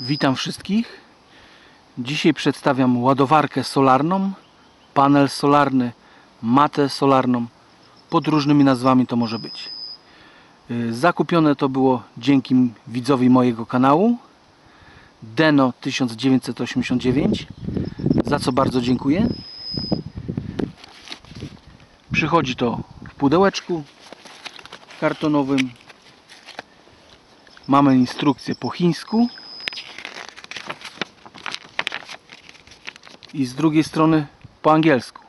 Witam wszystkich. Dzisiaj przedstawiam ładowarkę solarną, panel solarny, matę solarną. Pod różnymi nazwami to może być. Zakupione to było dzięki widzowi mojego kanału Deno1989, za co bardzo dziękuję. Przychodzi to w pudełeczku kartonowym. Mamy instrukcję po chińsku. I z drugiej strony po angielsku.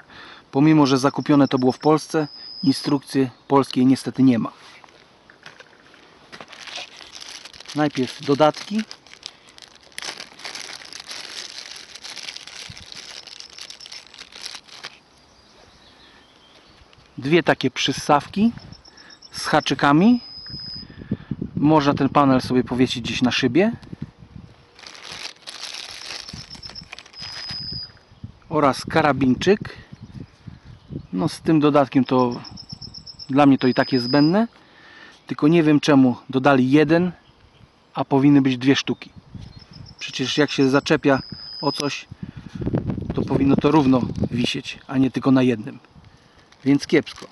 Pomimo, że zakupione to było w Polsce, instrukcji polskiej niestety nie ma. Najpierw dodatki. Dwie takie przystawki z haczykami. Można ten panel sobie powiesić gdzieś na szybie. Oraz karabinczyk. No z tym dodatkiem to dla mnie to i tak jest zbędne. Tylko nie wiem czemu dodali jeden, a powinny być dwie sztuki. Przecież jak się zaczepia o coś, to powinno to równo wisieć, a nie tylko na jednym. Więc kiepsko.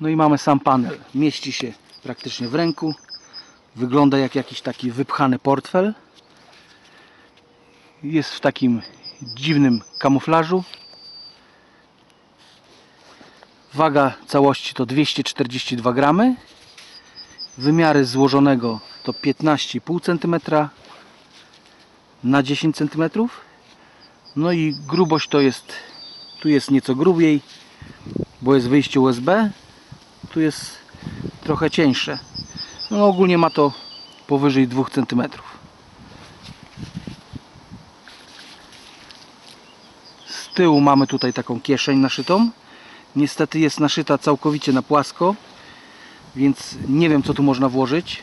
No i mamy sam panel. Mieści się praktycznie w ręku. Wygląda jak jakiś taki wypchany portfel. Jest w takim dziwnym kamuflażu. Waga całości to 242 gramy. Wymiary złożonego to 15,5 cm na 10 cm. No i grubość to jest, tu jest nieco grubiej, bo jest wyjście USB. Tu jest trochę cieńsze. No ogólnie ma to powyżej 2 cm. Z tyłu mamy tutaj taką kieszeń naszytą. Niestety jest naszyta całkowicie na płasko, więc nie wiem co tu można włożyć.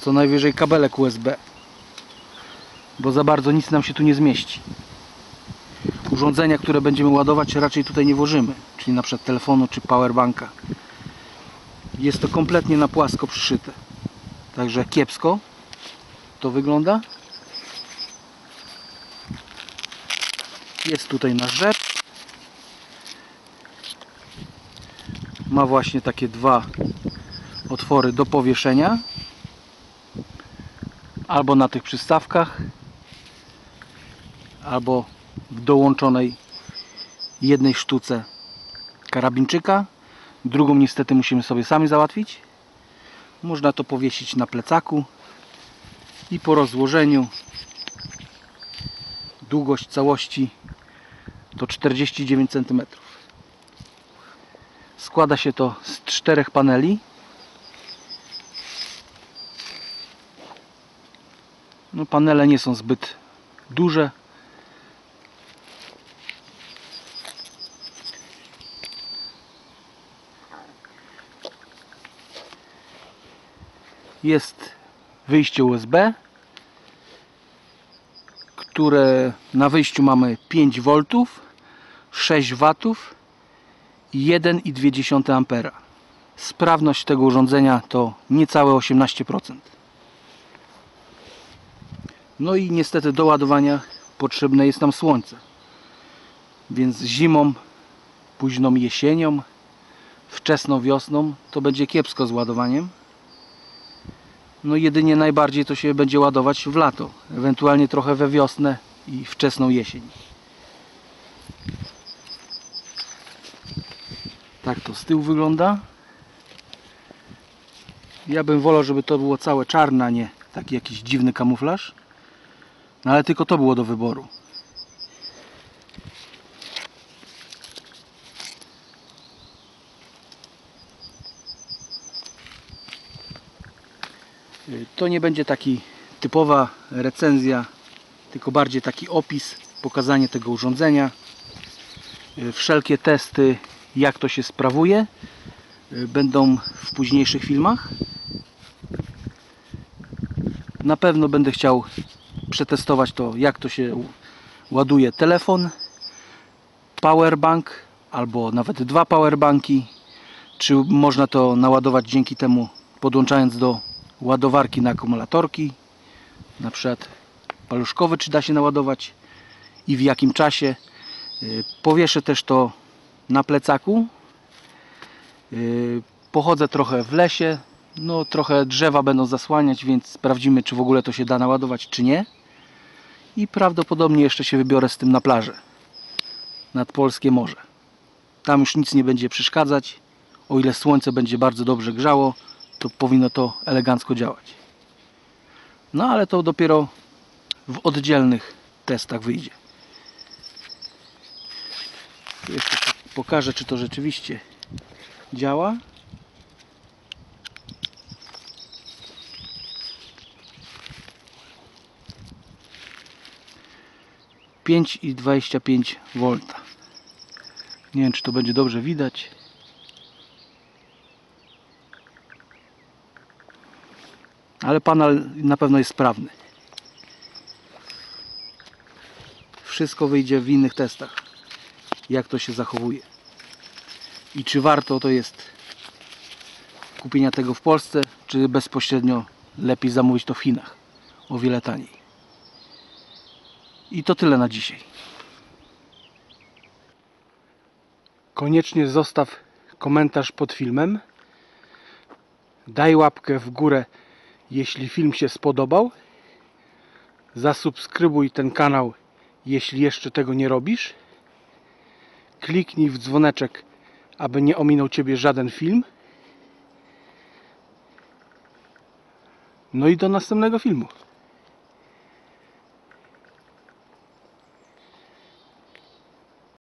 Co najwyżej kabelek USB, bo za bardzo nic nam się tu nie zmieści. Urządzenia, które będziemy ładować, raczej tutaj nie włożymy, czyli na przykład telefonu czy powerbanka. Jest to kompletnie na płasko przyszyte, także kiepsko to wygląda. Jest tutaj nasz rzep. Ma właśnie takie dwa otwory do powieszenia, albo na tych przystawkach, albo w dołączonej jednej sztuce karabinczyka. Drugą niestety musimy sobie sami załatwić. Można to powiesić na plecaku i po rozłożeniu długość całości to 49 cm. Składa się to z 4 paneli. No, panele nie są zbyt duże. Jest wyjście USB, które na wyjściu mamy 5 V, 6 W i 1,2 A. Sprawność tego urządzenia to niecałe 18%. No i niestety do ładowania potrzebne jest nam słońce. Więc zimą, późną jesienią, wczesną wiosną to będzie kiepsko z ładowaniem. No jedynie najbardziej to się będzie ładować w lato, ewentualnie trochę we wiosnę i wczesną jesień. Tak to z tyłu wygląda. Ja bym wolał, żeby to było całe czarne, a nie taki jakiś dziwny kamuflaż. No ale tylko to było do wyboru. To nie będzie taki typowa recenzja, tylko bardziej taki opis, pokazanie tego urządzenia, wszelkie testy, jak to się sprawuje, będą w późniejszych filmach. Na pewno będę chciał przetestować to, jak to się ładuje telefon, powerbank albo nawet dwa powerbanki, czy można to naładować dzięki temu, podłączając do ładowarki na akumulatorki, na przykład paluszkowy, czy da się naładować i w jakim czasie. Powieszę też to na plecaku. Pochodzę trochę w lesie, no trochę drzewa będą zasłaniać, więc sprawdzimy, czy w ogóle to się da naładować, czy nie. I prawdopodobnie jeszcze się wybiorę z tym na plażę nad polskie morze. Tam już nic nie będzie przeszkadzać. O ile słońce będzie bardzo dobrze grzało, to powinno to elegancko działać. No ale to dopiero w oddzielnych testach wyjdzie. Tu jeszcze pokażę, czy to rzeczywiście działa. I 25 V. Nie wiem, czy to będzie dobrze widać. Ale panel na pewno jest sprawny. Wszystko wyjdzie w innych testach, jak to się zachowuje. I czy warto to jest kupienia tego w Polsce, czy bezpośrednio lepiej zamówić to w Chinach. O wiele taniej. I to tyle na dzisiaj. Koniecznie zostaw komentarz pod filmem. Daj łapkę w górę, jeśli film się spodobał. Zasubskrybuj ten kanał, jeśli jeszcze tego nie robisz. Kliknij w dzwoneczek, aby nie ominął Ciebie żaden film. No i do następnego filmu.